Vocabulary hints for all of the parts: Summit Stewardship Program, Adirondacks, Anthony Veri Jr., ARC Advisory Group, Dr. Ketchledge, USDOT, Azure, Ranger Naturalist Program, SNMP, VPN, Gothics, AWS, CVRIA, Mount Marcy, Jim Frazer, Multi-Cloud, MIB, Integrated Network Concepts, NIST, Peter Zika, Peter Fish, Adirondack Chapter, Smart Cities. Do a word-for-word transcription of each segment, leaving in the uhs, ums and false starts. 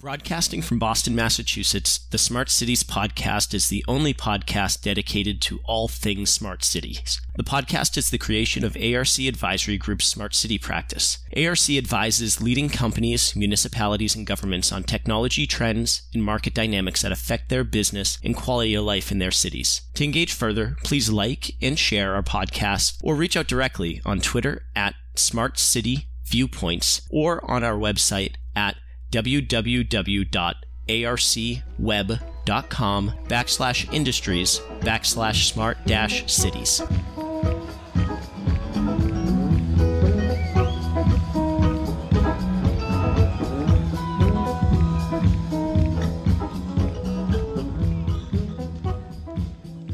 Broadcasting from Boston, Massachusetts, the Smart Cities Podcast is the only podcast dedicated to all things smart cities. The podcast is the creation of A R C Advisory Group's Smart City Practice. A R C advises leading companies, municipalities, and governments on technology trends and market dynamics that affect their business and quality of life in their cities. To engage further, please like and share our podcast or reach out directly on Twitter at Smart City Viewpoints or on our website at w w w dot arc web dot com backslash industries backslash smart dash cities.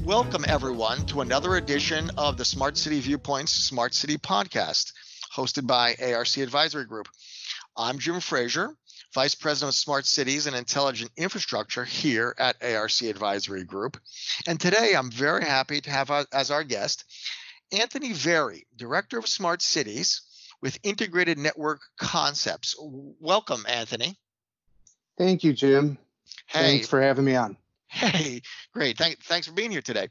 Welcome, everyone, to another edition of the Smart City Viewpoints Smart City Podcast, hosted by A R C Advisory Group. I'm Jim Frazer, Vice President of Smart Cities and Intelligent Infrastructure here at A R C Advisory Group. And today I'm very happy to have as our guest Anthony Veri, Director of Smart Cities with Integrated Network Concepts. Welcome, Anthony. Thank you, Jim. Hey. Thanks for having me on. Hey, great. Thank, thanks for being here today.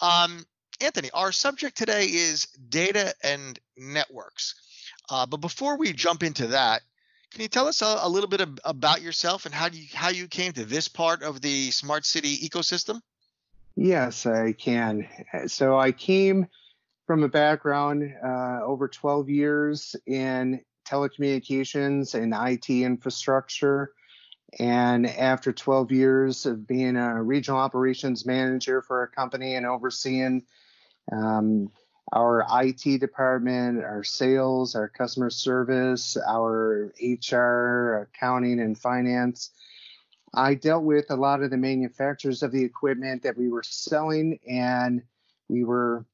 Um, Anthony, our subject today is data and networks. Uh, but before we jump into that, can you tell us a, a little bit of, about yourself and how you, how you came to this part of the smart city ecosystem? Yes, I can. So I came from a background uh, over twelve years in telecommunications and I T infrastructure. And after twelve years of being a regional operations manager for a company and overseeing um, our I T department, our sales, our customer service, our H R, accounting and finance. I dealt with a lot of the manufacturers of the equipment that we were selling, and we were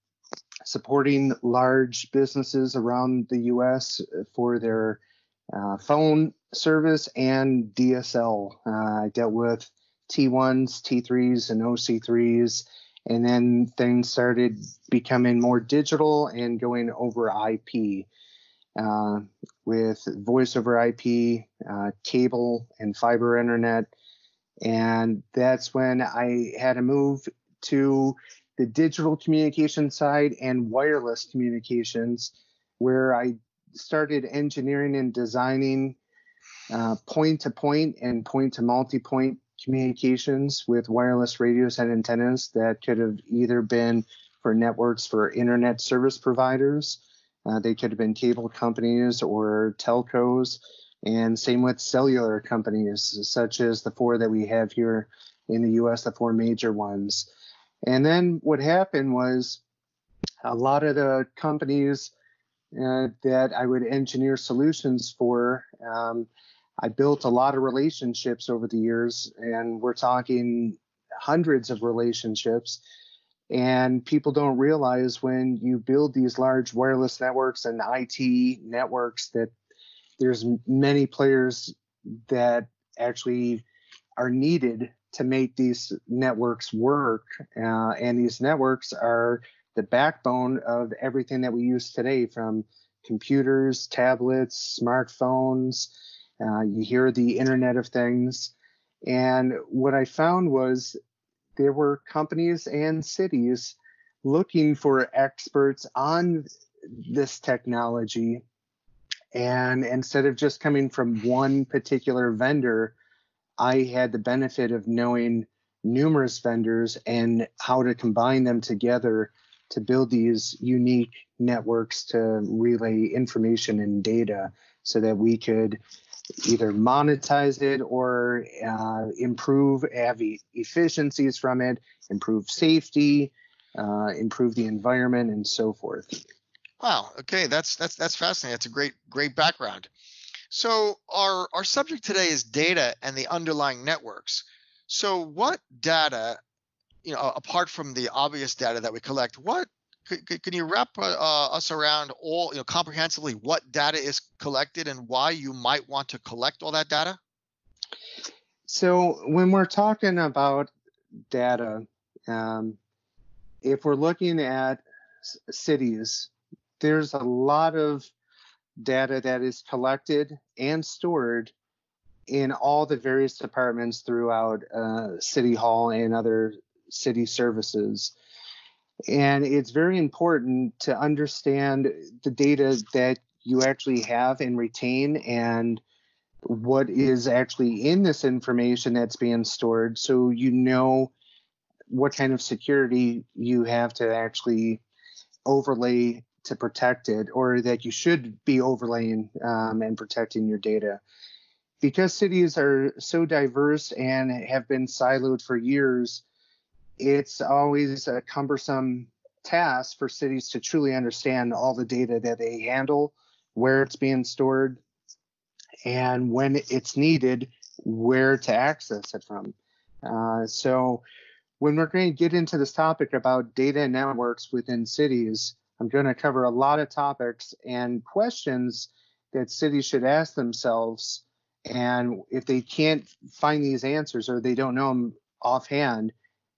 supporting large businesses around the U S for their uh, phone service and D S L. Uh, I dealt with T ones, T threes, and O C threes. And then things started becoming more digital and going over I P uh, with voice over I P, uh, cable, and fiber internet. And that's when I had to move to the digital communication side and wireless communications, where I started engineering and designing uh, point-to-point and point-to-multipoint communications with wireless radios and antennas that could have either been for networks for internet service providers, uh, they could have been cable companies or telcos, and same with cellular companies, such as the four that we have here in the U S, the four major ones. And then what happened was a lot of the companies uh, that I would engineer solutions for, um, I built a lot of relationships over the years, and we're talking hundreds of relationships. And people don't realize when you build these large wireless networks and I T networks that there's many players that actually are needed to make these networks work. Uh, and these networks are the backbone of everything that we use today, from computers, tablets, smartphones. Uh, you hear the Internet of Things. And what I found was there were companies and cities looking for experts on this technology. And instead of just coming from one particular vendor, I had the benefit of knowing numerous vendors and how to combine them together to build these unique networks to relay information and data so that we could either monetize it or uh, improve, have e- efficiencies from it, improve safety, uh, improve the environment, and so forth. Wow. Okay, that's that's that's fascinating. That's a great great background. So our our subject today is data and the underlying networks. So what data, you know, apart from the obvious data that we collect, what Can, can you wrap uh, us around all, you know, comprehensively what data is collected and why you might want to collect all that data? So when we're talking about data, um, if we're looking at s- cities, there's a lot of data that is collected and stored in all the various departments throughout uh, City Hall and other city services. And it's very important to understand the data that you actually have and retain and what is actually in this information that's being stored, so you know what kind of security you have to actually overlay to protect it, or that you should be overlaying um, and protecting your data. Because cities are so diverse and have been siloed for years, it's always a cumbersome task for cities to truly understand all the data that they handle, where it's being stored, and when it's needed, where to access it from. Uh, so when we're going to get into this topic about data and networks within cities, I'm going to cover a lot of topics and questions that cities should ask themselves. And if they can't find these answers or they don't know them offhand,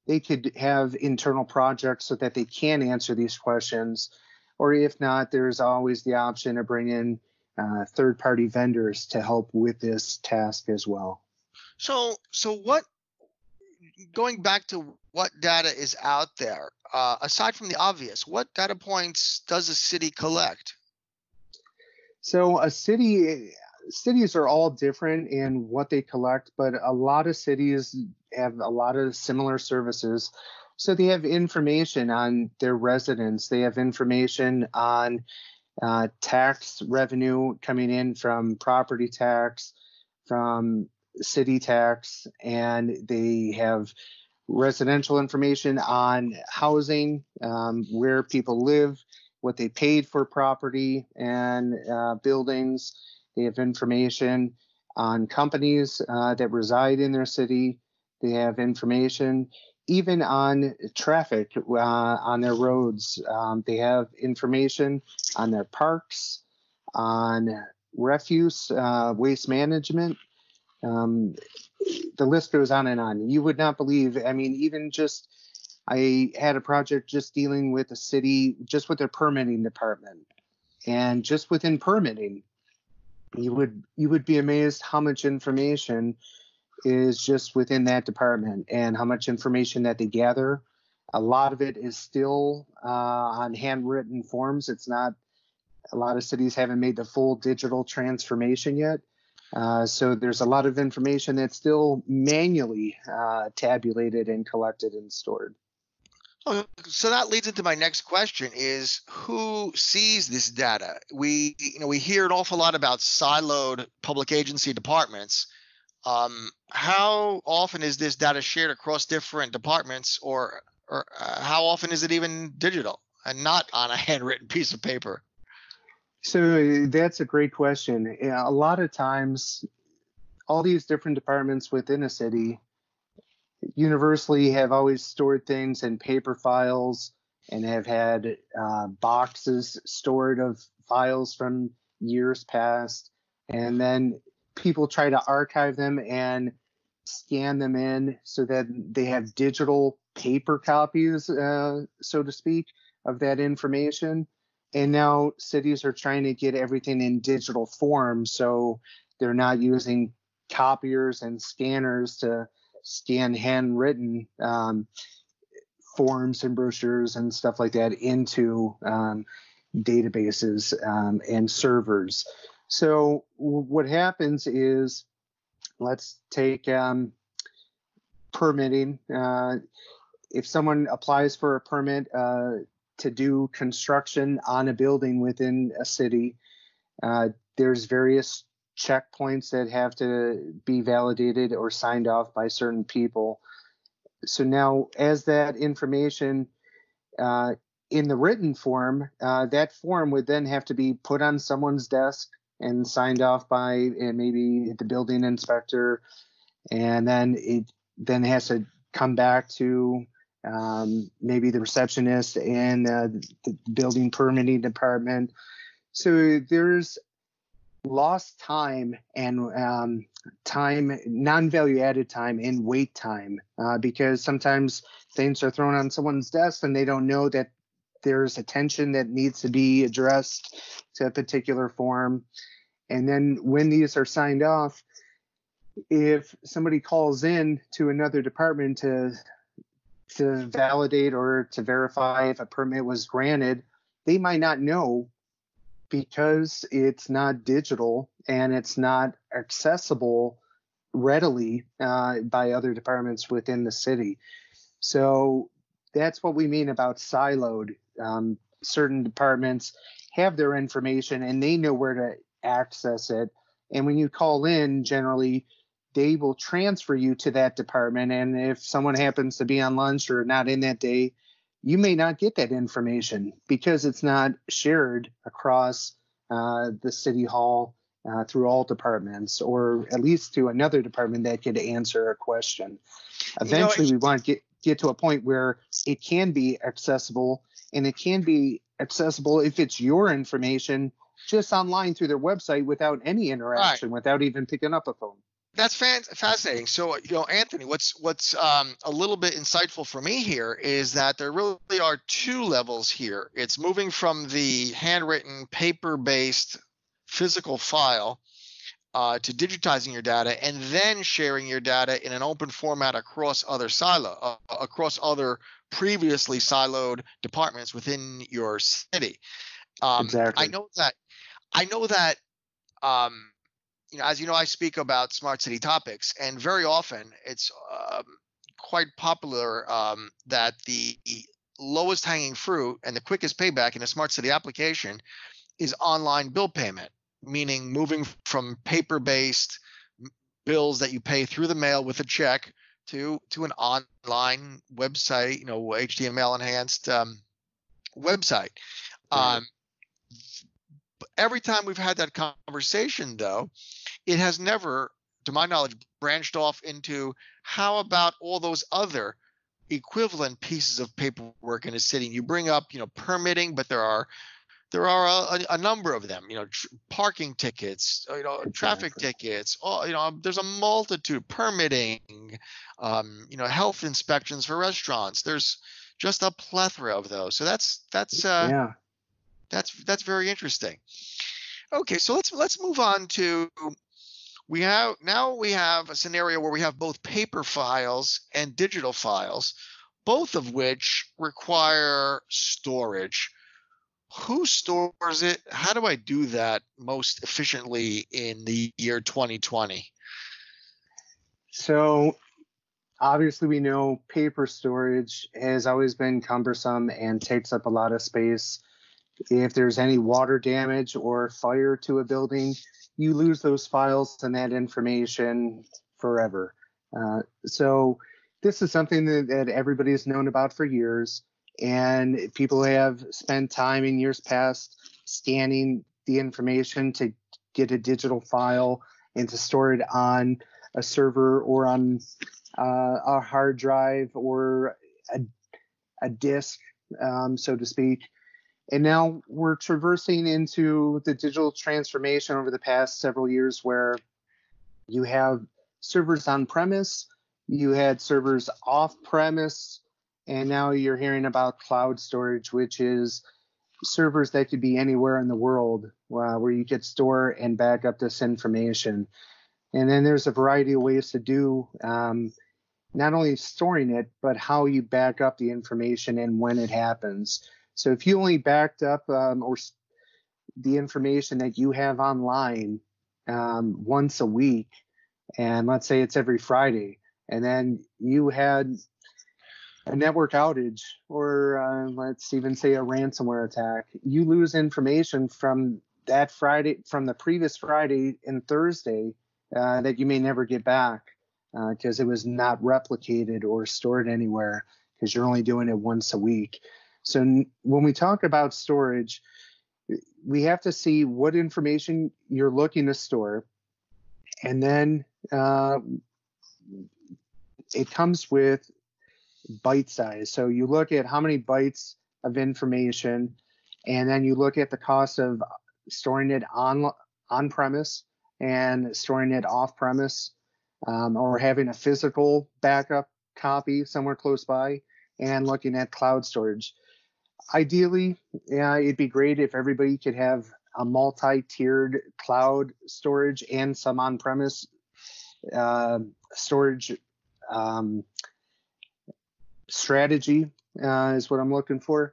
they could have internal projects so that they can answer these questions. Or if not, there's always the option to bring in uh, third-party vendors to help with this task as well. So, so what, going back to what data is out there, uh, aside from the obvious, what data points does a city collect? So a city... Cities are all different in what they collect, but a lot of cities have a lot of similar services. So they have information on their residents. They have information on uh, tax revenue coming in from property tax, from city tax, and they have residential information on housing, um, where people live, what they paid for property and uh, buildings. They have information on companies uh, that reside in their city. They have information even on traffic uh, on their roads. Um, they have information on their parks, on refuse, uh, waste management. Um, the list goes on and on. You would not believe, I mean, even just, I had a project just dealing with a city, just with their permitting department. And just within permitting, You would you would be amazed how much information is just within that department and how much information that they gather. A lot of it is still uh, on handwritten forms. It's not, a lot of cities haven't made the full digital transformation yet. Uh, so there's a lot of information that's still manually uh, tabulated and collected and stored. So that leads into my next question is, who sees this data? We, you know, we hear an awful lot about siloed public agency departments. Um, how often is this data shared across different departments, or, or uh, how often is it even digital and not on a handwritten piece of paper? So that's a great question. A lot of times, all these different departments within a city universally have always stored things in paper files and have had uh, boxes stored of files from years past. And then people try to archive them and scan them in so that they have digital paper copies, uh, so to speak, of that information. And now cities are trying to get everything in digital form, so they're not using copiers and scanners to scan handwritten um, forms and brochures and stuff like that into um, databases um, and servers. So w- what happens is, let's take um, permitting. Uh, if someone applies for a permit uh, to do construction on a building within a city, uh, there's various checkpoints that have to be validated or signed off by certain people. So now, as that information uh, in the written form, uh, that form would then have to be put on someone's desk and signed off by uh, maybe the building inspector, and then it then has to come back to um, maybe the receptionist and uh, the building permitting department. So there's lost time and um, time, non-value added time and wait time, uh, because sometimes things are thrown on someone's desk and they don't know that there's attention that needs to be addressed to a particular form. And then when these are signed off, if somebody calls in to another department to to validate or to verify if a permit was granted, they might not know because it's not digital and it's not accessible readily uh, by other departments within the city. So that's what we mean about siloed. Um, certain departments have their information and they know where to access it. And when you call in, generally, they will transfer you to that department. And if someone happens to be on lunch or not in that day, you may not get that information because it's not shared across uh, the city hall uh, through all departments, or at least to another department that could answer a question. Eventually, you know, we want to get, get to a point where it can be accessible, and it can be accessible if it's your information just online through their website without any interaction, right, without even picking up a phone. That's fascinating. So, you know, Anthony, what's what's um, a little bit insightful for me here is that there really are two levels here. It's moving from the handwritten, paper-based physical file uh, to digitizing your data, and then sharing your data in an open format across other silo, uh, across other previously siloed departments within your city. Um, exactly. I know that. I know that. Um, You know, as you know, I speak about smart city topics, and very often it's um, quite popular um, that the lowest hanging fruit and the quickest payback in a smart city application is online bill payment, meaning moving from paper-based bills that you pay through the mail with a check to to an online website, you know, H T M L-enhanced um, website. Right. Um, Every time we've had that conversation, though, it has never, to my knowledge, branched off into how about all those other equivalent pieces of paperwork in a city. You bring up, you know, permitting, but there are there are a, a, a number of them. You know, tr- parking tickets, you know, traffic tickets. All, you know, there's a multitude. Permitting, um, you know, health inspections for restaurants. There's just a plethora of those. So that's that's uh, yeah. That's that's very interesting. Okay, so let's let's move on to we have now we have a scenario where we have both paper files and digital files, both of which require storage. Who stores it? How do I do that most efficiently in the year twenty twenty? So obviously we know paper storage has always been cumbersome and takes up a lot of space. If there's any water damage or fire to a building, you lose those files and that information forever. Uh, so this is something that, that everybody has known about for years, and people have spent time in years past scanning the information to get a digital file and to store it on a server or on uh, a hard drive or a, a disk, um, so to speak. And now we're traversing into the digital transformation over the past several years where you have servers on premise, you had servers off premise, and now you're hearing about cloud storage, which is servers that could be anywhere in the world uh, where you could store and back up this information. And then there's a variety of ways to do um, not only storing it, but how you back up the information and when it happens. So if you only backed up um, or the information that you have online um, once a week, and let's say it's every Friday, and then you had a network outage or uh, let's even say a ransomware attack, you lose information from that Friday, from the previous Friday and Thursday uh, that you may never get back because uh, it was not replicated or stored anywhere because you're only doing it once a week. So when we talk about storage, we have to see what information you're looking to store. And then uh, it comes with byte size. So you look at how many bytes of information, and then you look at the cost of storing it on, on premise and storing it off premise, um, or having a physical backup copy somewhere close by, and looking at cloud storage. Ideally, yeah, it'd be great if everybody could have a multi-tiered cloud storage and some on-premise uh, storage um, strategy uh, is what I'm looking for.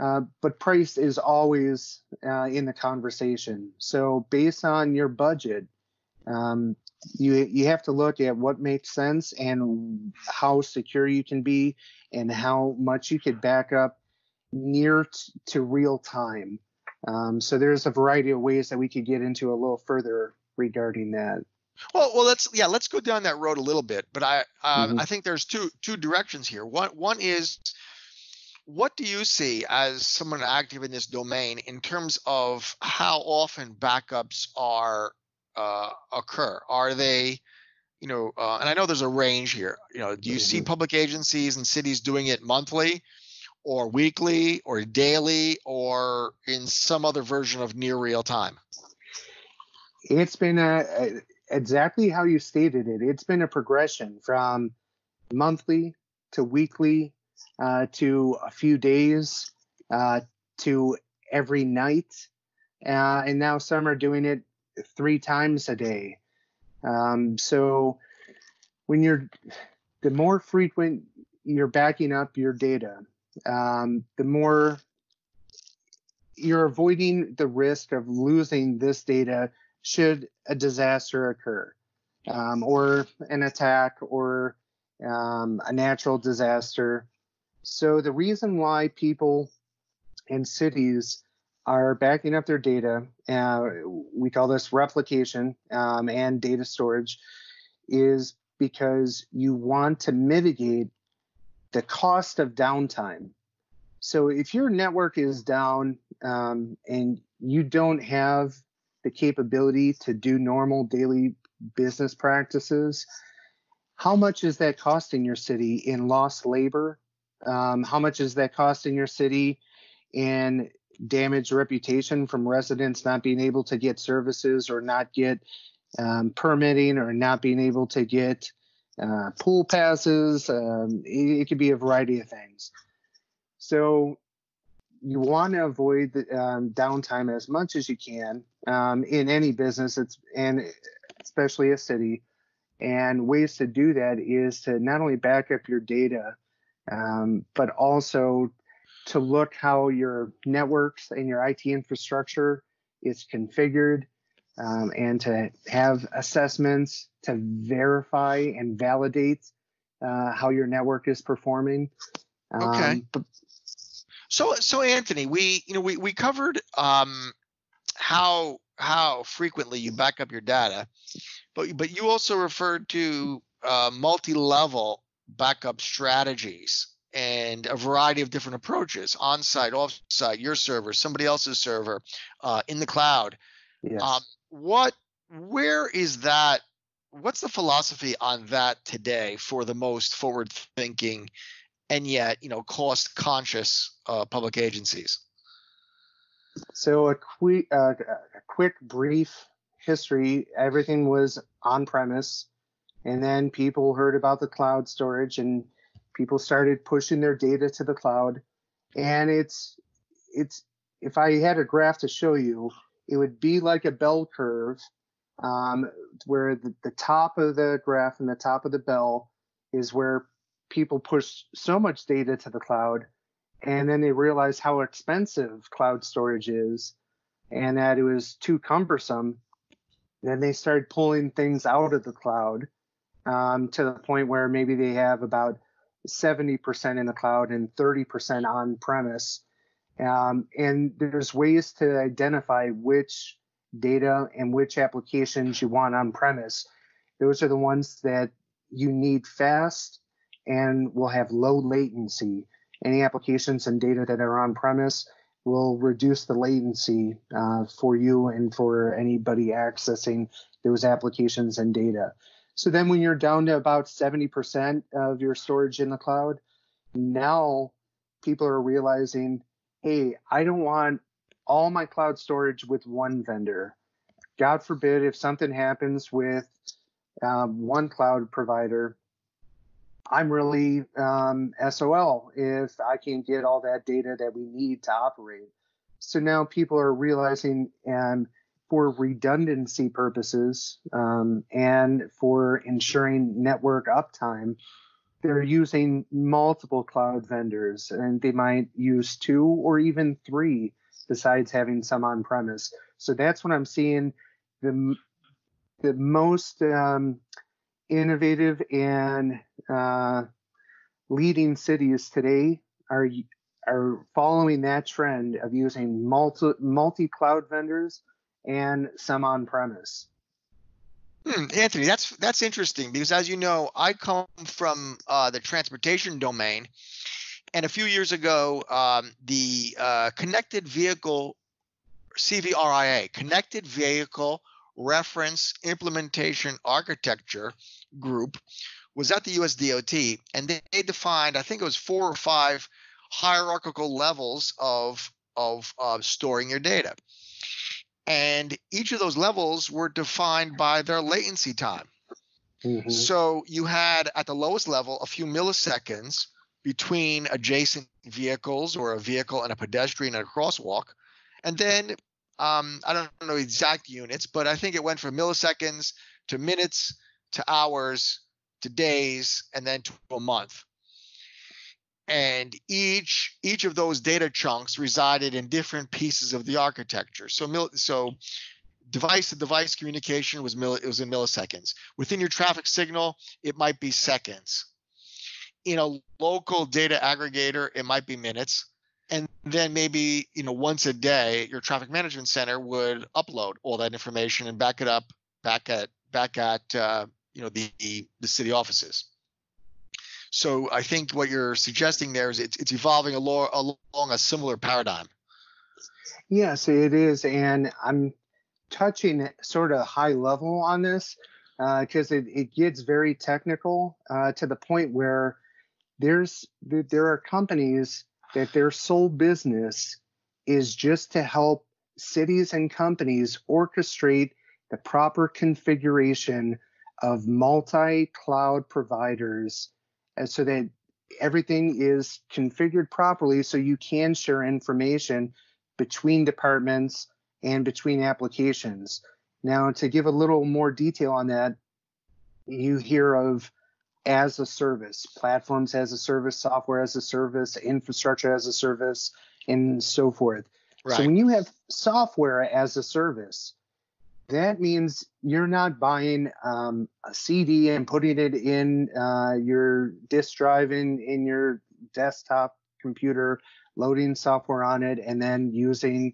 Uh, but price is always uh, in the conversation. So based on your budget, um, you you have to look at what makes sense and how secure you can be and how much you could back up near t to real time. Um, so there's a variety of ways that we could get into a little further regarding that. Well, well, let's yeah, let's go down that road a little bit. But I uh, mm-hmm. I think there's two two directions here. One one is, what do you see as someone active in this domain in terms of how often backups are uh, occur? Are they, you know, uh, and I know there's a range here. You know, do you see public agencies and cities doing it monthly, or weekly, or daily, or in some other version of near real time? It's been a, a, exactly how you stated it. It's been a progression from monthly to weekly, Uh, to a few days, uh, to every night, uh, and now some are doing it three times a day. Um, so when you're, the more frequent you're backing up your data, um, the more you're avoiding the risk of losing this data should a disaster occur, um, or an attack, or um, a natural disaster. So the reason why people and cities are backing up their data, uh, we call this replication um, and data storage, is because you want to mitigate the cost of downtime. So if your network is down um, and you don't have the capability to do normal daily business practices, how much is that costing your city in lost labor? Um, how much is that costing your city in damage reputation from residents not being able to get services, or not get um, permitting, or not being able to get uh, pool passes? Um, it, it could be a variety of things. So you want to avoid the, um, downtime as much as you can um, in any business, it's, and especially a city. And ways to do that is to not only back up your data, Um, but also to look how your networks and your I T infrastructure is configured, um, and to have assessments to verify and validate uh, how your network is performing. Um, okay. So, so Anthony, we you know we we covered um, how how frequently you back up your data, but but you also referred to uh, multi-level backup strategies and a variety of different approaches: on-site, off-site, your server, somebody else's server, uh, in the cloud. Yes. Um, what, where is that? What's the philosophy on that today for the most forward-thinking and yet, you know, cost-conscious uh, public agencies? So a quick, uh, a quick, brief history. Everything was on-premise. And then people heard about the cloud storage, and people started pushing their data to the cloud. And it's, it's, if I had a graph to show you, it would be like a bell curve, um, where the, the top of the graph and the top of the bell is where people push so much data to the cloud, and then they realized how expensive cloud storage is and that it was too cumbersome. Then they started pulling things out of the cloud. Um, to the point where maybe they have about seventy percent in the cloud and thirty percent on premise. Um, and there's ways to identify which data and which applications you want on premise. Those are the ones that you need fast and will have low latency. Any applications and data that are on premise will reduce the latency uh, for you and for anybody accessing those applications and data. So then when you're down to about seventy percent of your storage in the cloud, now people are realizing, hey, I don't want all my cloud storage with one vendor. God forbid if something happens with um, one cloud provider, I'm really um, S O L if I can't get all that data that we need to operate. So now people are realizing, and for redundancy purposes um, and for ensuring network uptime, they're using multiple cloud vendors, and they might use two or even three besides having some on-premise. So that's when I'm seeing the, the most um, innovative and uh, leading cities today are are following that trend of using multi, multi-cloud vendors and some on-premise. Hmm, Anthony, that's that's interesting, because as you know, I come from uh, the transportation domain, and a few years ago, um, the uh, connected vehicle, C V R I A, Connected Vehicle Reference Implementation Architecture Group, was at the U S D O T, and they, they defined, I think it was four or five hierarchical levels of of uh, storing your data. And each of those levels were defined by their latency time. Mm-hmm. So you had at the lowest level a few milliseconds between adjacent vehicles, or a vehicle and a pedestrian and a crosswalk. And then um, I don't know exact units, but I think it went from milliseconds to minutes to hours to days and then to a month. And each each of those data chunks resided in different pieces of the architecture. So mil, so device to device communication was mil, it was in milliseconds. Within your traffic signal, it might be seconds. In a local data aggregator, it might be minutes. And then maybe, you know, once a day, your traffic management center would upload all that information and back it up back at back at uh, you know the the city offices. So I think what you're suggesting there is it's, it's evolving along a similar paradigm. Yes, it is. And I'm touching sort of high level on this because uh, it, it gets very technical uh, to the point where there's there are companies that their sole business is just to help cities and companies orchestrate the proper configuration of multi-cloud providers, so that everything is configured properly so you can share information between departments and between applications. Now, to give a little more detail on that, you hear of as a service, platforms as a service, software as a service, infrastructure as a service, and so forth. Right. So when you have software as a service, that means you're not buying um, a C D and putting it in uh, your disk drive in, in your desktop computer, loading software on it, and then using,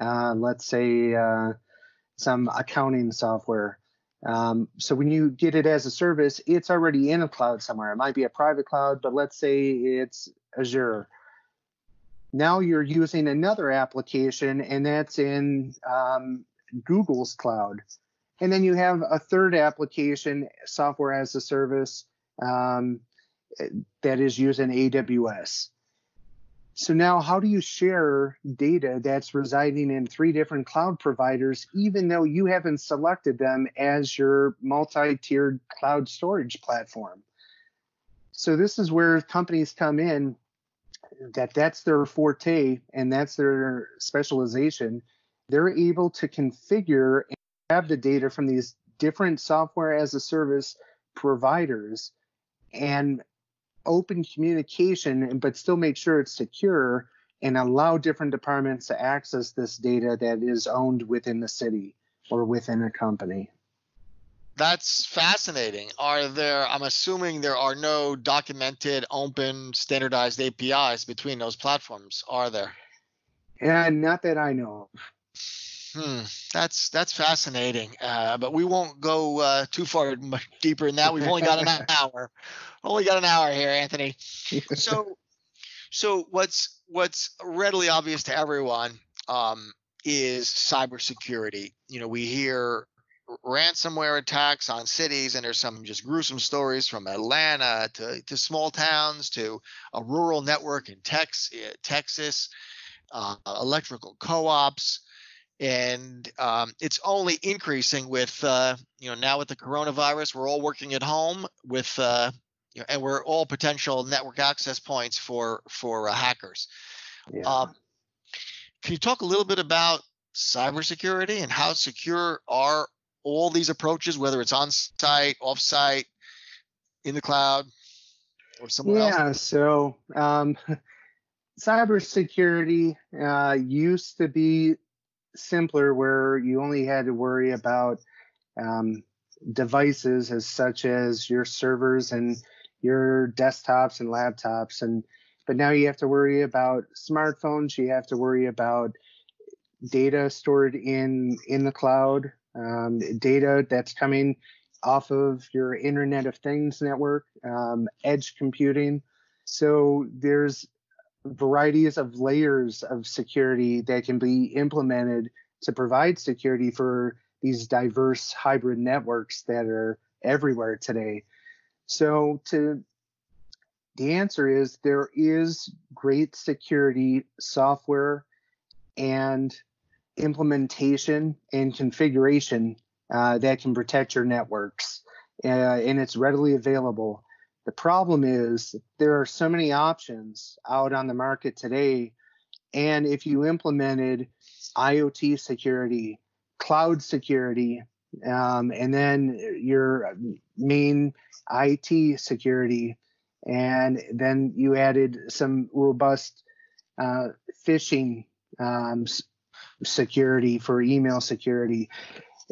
uh, let's say, uh, some accounting software. Um, so when you get it as a service, it's already in a cloud somewhere. It might be a private cloud, but let's say it's Azure. Now you're using another application, and that's in um, Google's cloud, and then you have a third application, software as a service, um, that is used in A W S. So now, how do you share data that's residing in three different cloud providers, even though you haven't selected them as your multi-tiered cloud storage platform? So this is where companies come in, that that's their forte and that's their specialization. They're able to configure and grab the data from these different software as a service providers and open communication, but still make sure it's secure and allow different departments to access this data that is owned within the city or within a company. That's fascinating. Are there, I'm assuming there are no documented, open, standardized A P Is between those platforms, are there? And not that I know of. Hmm, that's that's fascinating, uh, but we won't go uh, too far much deeper in that. We've only got an hour, only got an hour here, Anthony. So, so what's what's readily obvious to everyone um, is cybersecurity. You know, we hear ransomware attacks on cities, and there's some just gruesome stories from Atlanta to to small towns to a rural network in Tex Texas, uh, electrical co-ops. And um, it's only increasing with, uh, you know, now with the coronavirus, we're all working at home with, uh, you know, and we're all potential network access points for for uh, hackers. Yeah. Um, can you talk a little bit about cybersecurity and how secure are all these approaches, whether it's on-site, off-site, in the cloud, or somewhere yeah, else? Yeah, so um, cybersecurity uh, used to be simpler, where you only had to worry about um, devices as such as your servers and your desktops and laptops, and but now you have to worry about smartphones. You have to worry about data stored in in the cloud, um, data that's coming off of your Internet of Things network, um, edge computing. So there's varieties of layers of security that can be implemented to provide security for these diverse hybrid networks that are everywhere today. So to the answer is there is great security software and implementation and configuration uh, that can protect your networks, uh, and it's readily available. The problem is there are so many options out on the market today, and if you implemented IoT security, cloud security, um, and then your main I T security, and then you added some robust uh, phishing um, security for email security,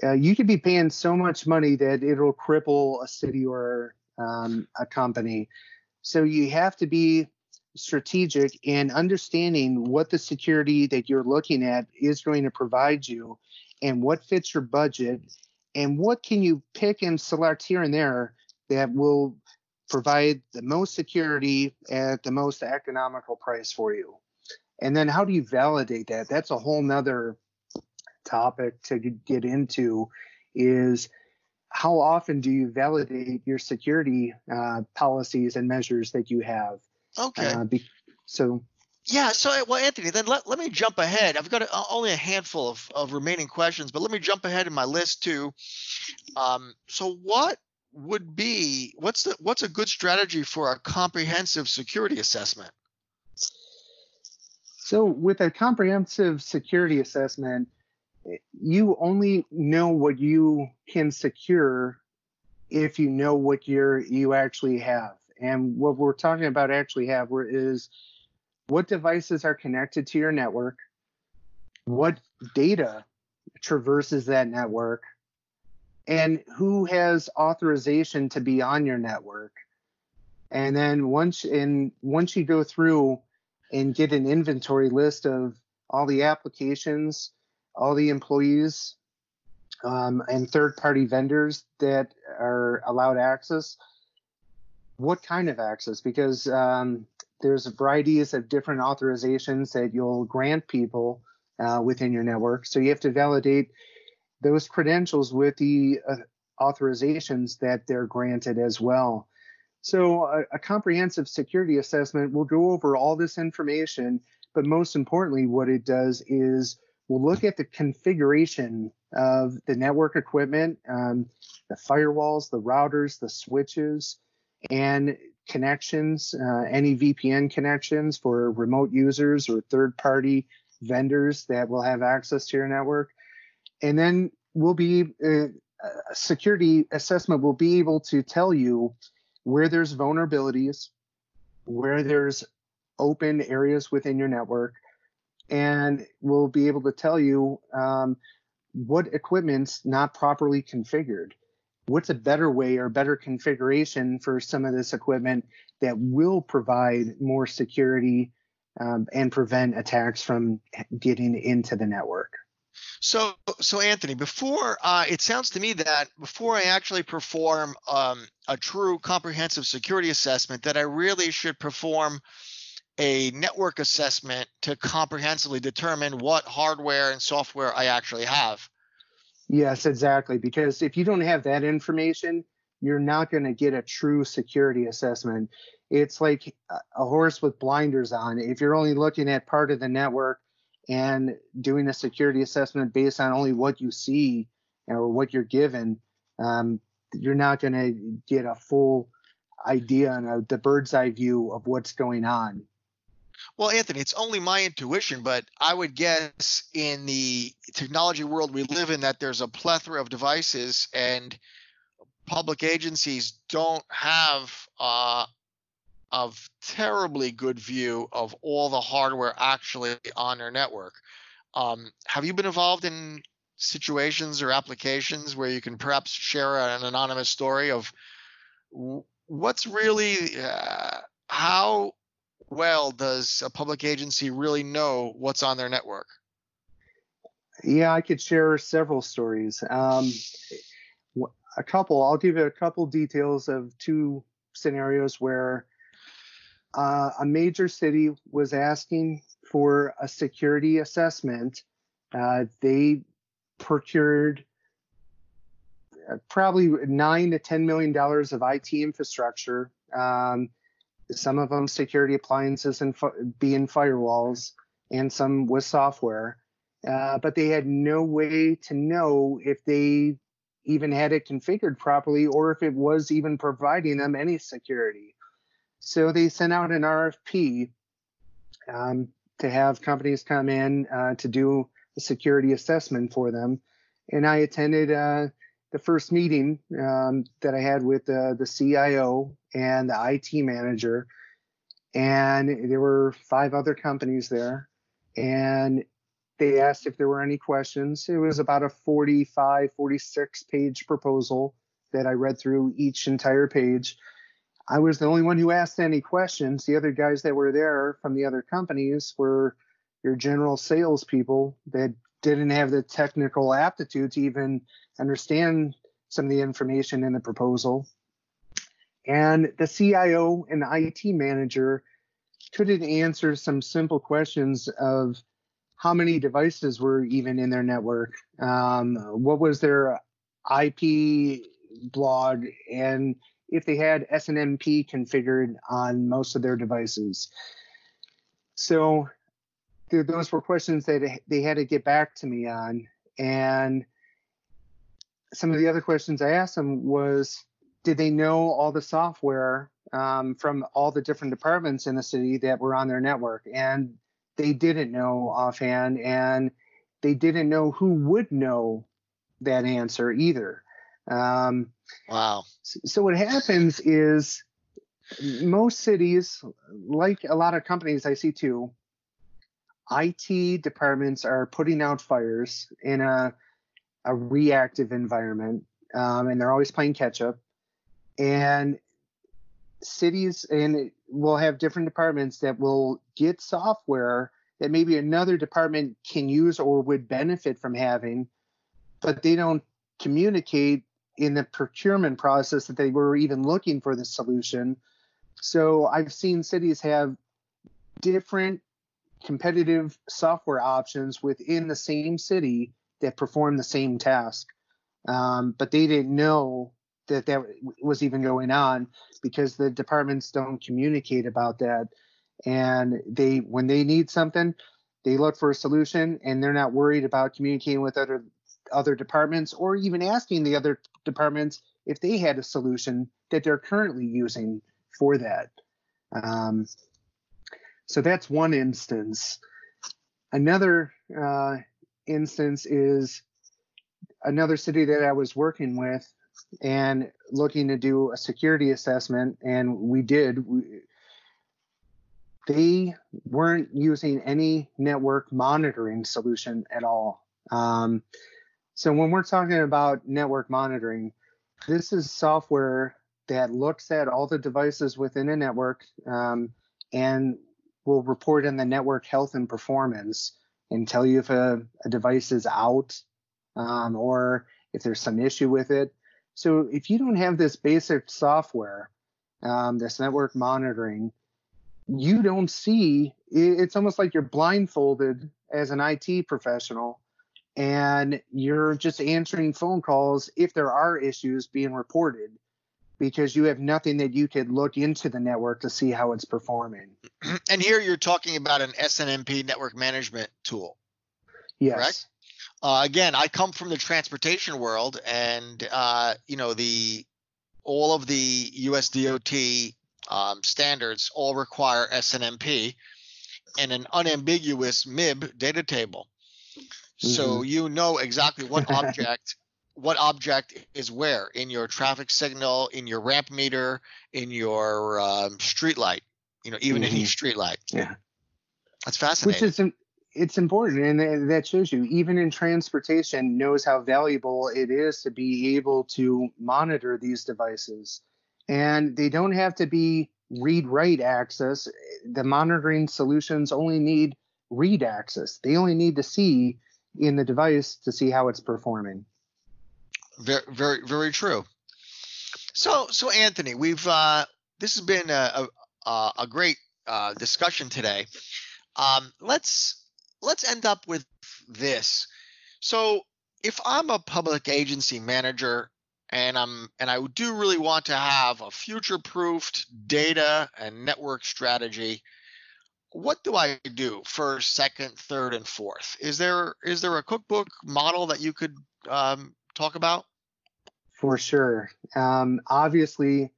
uh, you could be paying so much money that it'll cripple a city or um, a company. So you have to be strategic in understanding what the security that you're looking at is going to provide you, and what fits your budget, and what can you pick and select here and there that will provide the most security at the most economical price for you. And then how do you validate that? That's a whole nother topic to get into, is how often do you validate your security uh, policies and measures that you have? Okay. Uh, be- so. Yeah. So, well, Anthony, then let, let me jump ahead. I've got a, only a handful of, of remaining questions, but let me jump ahead in my list too. Um, so what would be, what's the, what's a good strategy for a comprehensive security assessment? So with a comprehensive security assessment, you only know what you can secure if you know what you're, you actually have. And what we're talking about actually have is what devices are connected to your network, what data traverses that network, and who has authorization to be on your network. And then once in once you go through and get an inventory list of all the applications, all the employees, um, and third-party vendors that are allowed access, what kind of access? Because um, there's varieties of different authorizations that you'll grant people uh, within your network. So you have to validate those credentials with the uh, authorizations that they're granted as well. So a, a comprehensive security assessment will go over all this information, but most importantly, what it does is we'll look at the configuration of the network equipment, um, the firewalls, the routers, the switches, and connections, uh, any V P N connections for remote users or third-party vendors that will have access to your network. And then we'll be uh, a security assessment will be able to tell you where there's vulnerabilities, where there's open areas within your network, and we'll be able to tell you um, what equipment's not properly configured. What's a better way or better configuration for some of this equipment that will provide more security um, and prevent attacks from getting into the network? So, so Anthony, before uh, it sounds to me that before I actually perform um, a true comprehensive security assessment, that I really should perform a network assessment to comprehensively determine what hardware and software I actually have. Yes, exactly. Because if you don't have that information, you're not going to get a true security assessment. It's like a horse with blinders on. If you're only looking at part of the network and doing a security assessment based on only what you see or what you're given, um, you're not going to get a full idea and a, the bird's eye view of what's going on. Well, Anthony, it's only my intuition, but I would guess in the technology world we live in that there's a plethora of devices and public agencies don't have uh, a terribly good view of all the hardware actually on their network. Um, have you been involved in situations or applications where you can perhaps share an anonymous story of what's really uh, how well does a public agency really know what's on their network? Yeah, I could share several stories. Um, a couple, I'll give you a couple details of two scenarios where uh, a major city was asking for a security assessment. Uh, they procured probably nine to ten million dollars of I T infrastructure. Um, some of them security appliances and being firewalls, and some with software. Uh, but they had no way to know if they even had it configured properly or if it was even providing them any security. So they sent out an R F P um, to have companies come in uh, to do a security assessment for them. And I attended uh, the first meeting um, that I had with uh, the C I O and the I T manager, and there were five other companies there, and they asked if there were any questions. It was about a forty-five, forty-six page proposal that I read through each entire page. I was the only one who asked any questions. The other guys that were there from the other companies were your general salespeople that didn't have the technical aptitude to even understand some of the information in the proposal. And the C I O and the I T manager couldn't answer some simple questions of how many devices were even in their network, um, what was their I P log, and if they had S N M P configured on most of their devices. So th those were questions that they had to get back to me on. And some of the other questions I asked them was, did they know all the software um, from all the different departments in the city that were on their network? And they didn't know offhand, and they didn't know who would know that answer either. Um, wow. So what happens is most cities, like a lot of companies I see too, I T departments are putting out fires in a, a reactive environment, um, and they're always playing catch up. And cities and will have different departments that will get software that maybe another department can use or would benefit from having, but they don't communicate in the procurement process that they were even looking for the solution. So I've seen cities have different competitive software options within the same city that perform the same task, um, but they didn't know that that was even going on because the departments don't communicate about that. And they, when they need something, they look for a solution and they're not worried about communicating with other, other departments or even asking the other departments if they had a solution that they're currently using for that. Um, so that's one instance. Another uh, instance is another city that I was working with and looking to do a security assessment, and we did. We, they weren't using any network monitoring solution at all. Um, so when we're talking about network monitoring, this is software that looks at all the devices within a network um, and will report on the network health and performance and tell you if a, a device is out um, or if there's some issue with it. So if you don't have this basic software, um, this network monitoring, you don't see, it's almost like you're blindfolded as an I T professional and you're just answering phone calls if there are issues being reported because you have nothing that you could look into the network to see how it's performing. And here you're talking about an S N M P network management tool, yes. Correct? Uh, again, I come from the transportation world, and uh, you know the all of the U S D O T um, standards all require S N M P, and an unambiguous M I B data table. Mm-hmm. So you know exactly what object what object is where in your traffic signal, in your ramp meter, in your um, street light, you know, even mm-hmm. in each street light. Yeah. That's fascinating. Which is an, it's important, and that shows you even in transportation knows how valuable it is to be able to monitor these devices. And they don't have to be read-write access. The monitoring solutions only need read access. They only need to see in the device to see how it's performing. Very, very, very true. So, so Anthony, we've uh, this has been a a, a great uh, discussion today. Um, let's let's end up with this. So, if I'm a public agency manager and I'm and I do really want to have a future-proofed data and network strategy, what do I do first, second, third, and fourth? Is there is there a cookbook model that you could um, talk about? For sure. Um, obviously,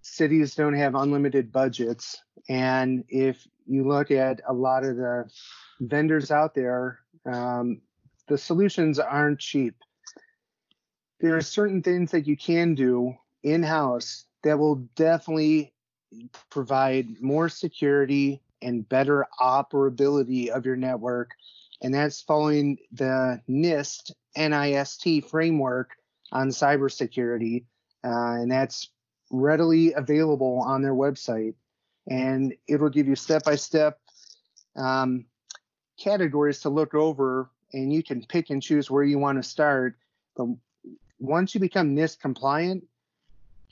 cities don't have unlimited budgets. And if you look at a lot of the vendors out there, um, the solutions aren't cheap. There are certain things that you can do in-house that will definitely provide more security and better operability of your network. And that's following the NIST N I S T framework on cybersecurity, uh, and that's readily available on their website. And it will give you step-by-step um, categories to look over, and you can pick and choose where you want to start. But once you become NIST compliant,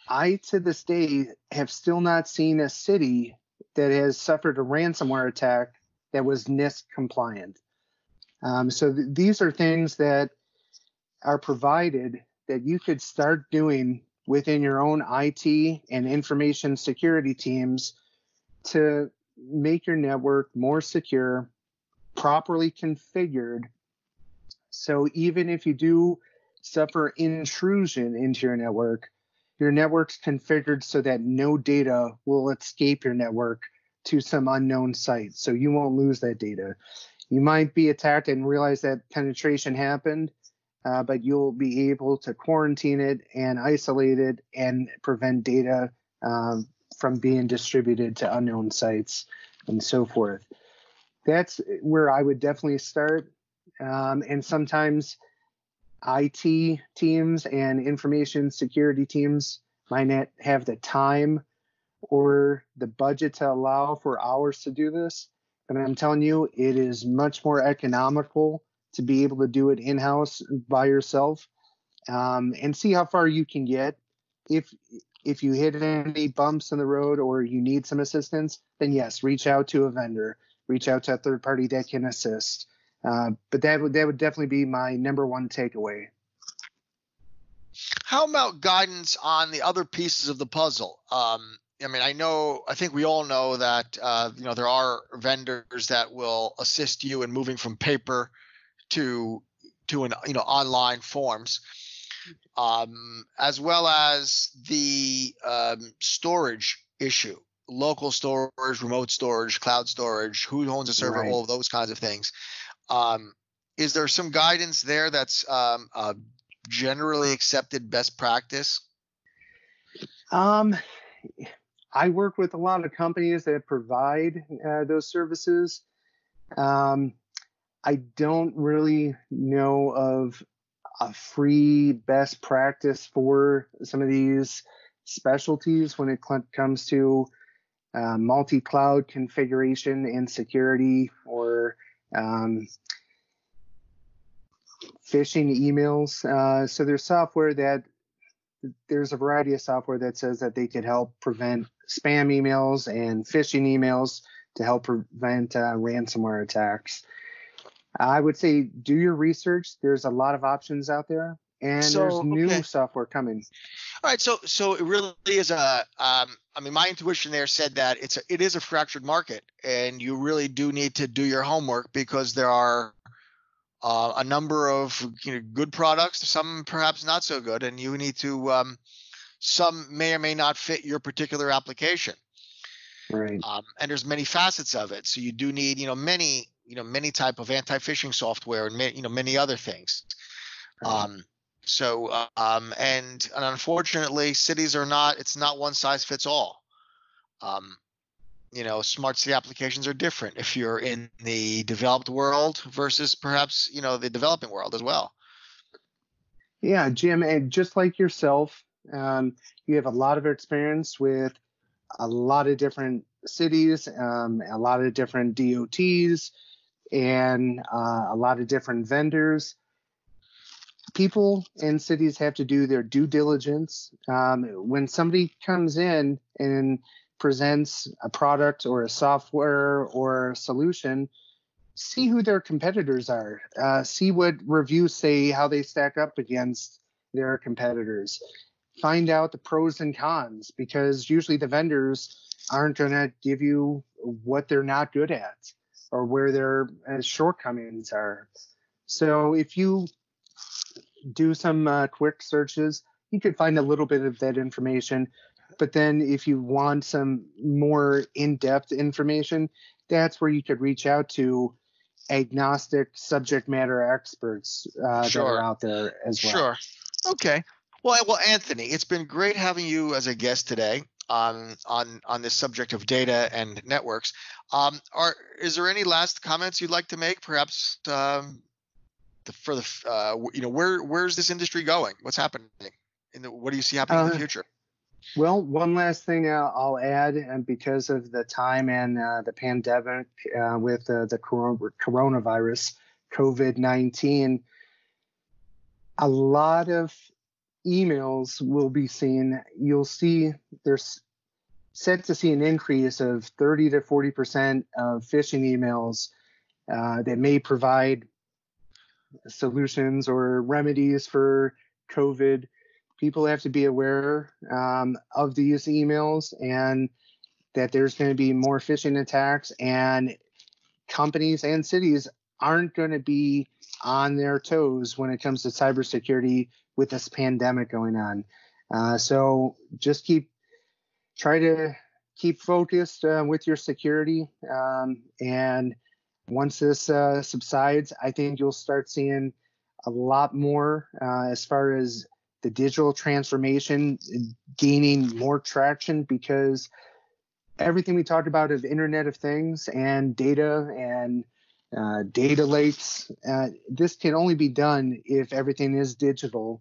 I, to this day, have still not seen a city that has suffered a ransomware attack that was NIST compliant. Um, so th- these are things that are provided that you could start doing within your own I T and information security teams to make your network more secure, properly configured. So even if you do suffer intrusion into your network, your network's configured so that no data will escape your network to some unknown site. So you won't lose that data. You might be attacked and realize that penetration happened, uh, but you'll be able to quarantine it and isolate it and prevent data um, from being distributed to unknown sites and so forth. That's where I would definitely start. Um, and sometimes I T teams and information security teams might not have the time or the budget to allow for hours to do this. And I'm telling you, it is much more economical to be able to do it in-house by yourself, um, and see how far you can get. If if you hit any bumps in the road or you need some assistance, then yes, reach out to a vendor, reach out to a third party that can assist. Uh, but that would that would definitely be my number one takeaway. How about guidance on the other pieces of the puzzle? Um, I mean, I know, I think we all know that, uh, you know, there are vendors that will assist you in moving from paper to, to an, you know, online forms, um, as well as the um, storage issue, local storage, remote storage, cloud storage, who owns a server, right. All of those kinds of things. Um, is there some guidance there that's um, uh, generally accepted best practice? Um. I work with a lot of companies that provide uh, those services. Um, I don't really know of a free best practice for some of these specialties when it cl- comes to uh, multi-cloud configuration and security, or um, phishing emails. Uh, so there's software that There's a variety of software that says that they could help prevent spam emails and phishing emails to help prevent uh, ransomware attacks. I would say do your research. There's a lot of options out there, and so, there's new okay. software coming. All right, so so it really is a. Um, I mean, my intuition there said that it's a, it is a fractured market, and you really do need to do your homework, because there are Uh, a number of you know, good products, some perhaps not so good, and you need to um, – some may or may not fit your particular application. Right. Um, and there's many facets of it. So you do need, you know, many, you know, many type of anti-phishing software and, you know, many other things. Right. Um, so, um, and, and unfortunately cities are not, it's not one size fits all. Um, you know, smart city applications are different if you're in the developed world versus perhaps, you know, the developing world as well. Yeah, Jim, and just like yourself, um, you have a lot of experience with a lot of different cities, um, a lot of different D O Ts, and uh, a lot of different vendors. People and cities have to do their due diligence. Um, when somebody comes in and presents a product or a software or a solution, see who their competitors are. Uh, see what reviews say, how they stack up against their competitors. Find out the pros and cons, because usually the vendors aren't going to give you what they're not good at or where their uh, shortcomings are. So if you do some uh, quick searches, you could find a little bit of that information. But then if you want some more in-depth information, that's where you could reach out to agnostic subject matter experts uh, sure. that are out there as well. Sure. Okay. Well, well, Anthony, it's been great having you as a guest today on on on this subject of data and networks. Um, are is there any last comments you'd like to make? Perhaps um, the, for the uh, you know where where's this industry going? What's happening? In the, what do you see happening uh, in the future? Well, one last thing uh, I'll add, and because of the time and uh, the pandemic uh, with uh, the coronavirus, COVID nineteen, a lot of emails will be seen. You'll see there's set to see an increase of thirty to forty percent of phishing emails uh, that may provide solutions or remedies for COVID. People have to be aware um, of these emails and that there's going to be more phishing attacks, and companies and cities aren't going to be on their toes when it comes to cybersecurity with this pandemic going on. Uh, so just keep, try to keep focused uh, with your security. Um, and once this uh, subsides, I think you'll start seeing a lot more uh, as far as the digital transformation gaining more traction, because everything we talked about of Internet of Things and data and Uh, data lakes, uh, this can only be done if everything is digital.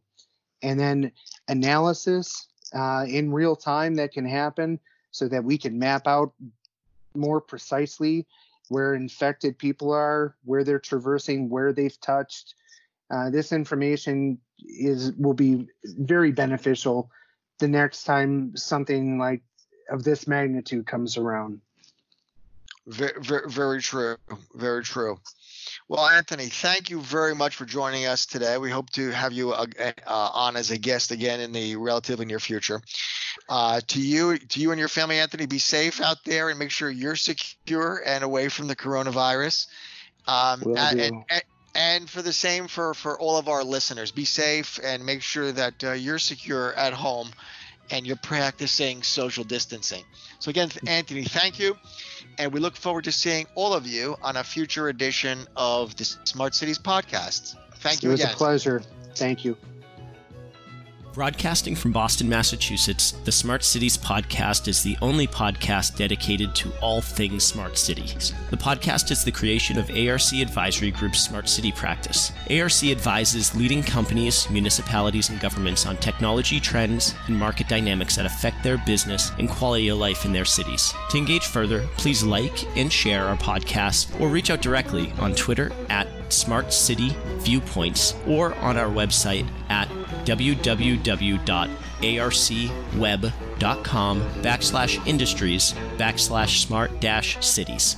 And then analysis uh, in real time that can happen so that we can map out more precisely where infected people are, where they're traversing, where they've touched. Uh, this information is will be very beneficial the next time something like of this magnitude comes around. Very, very, very true. Very true. Well, Anthony, thank you very much for joining us today. We hope to have you uh, uh, on as a guest again in the relatively near future. Uh, to you, to you and your family, Anthony, be safe out there and make sure you're secure and away from the coronavirus. Um, and, and, and for the same for, for all of our listeners, be safe and make sure that uh, you're secure at home and you're practicing social distancing. So again, Anthony, thank you. And we look forward to seeing all of you on a future edition of the Smart Cities podcast. Thank you again. It was a pleasure. Thank you. Broadcasting from Boston, Massachusetts, the Smart Cities Podcast is the only podcast dedicated to all things smart cities. The podcast is the creation of A R C Advisory Group's Smart City Practice. A R C advises leading companies, municipalities, and governments on technology trends and market dynamics that affect their business and quality of life in their cities. To engage further, please like and share our podcast or reach out directly on Twitter at Smart City Viewpoints or on our website at w w w dot a r c web dot com backslash industries backslash smart dash cities.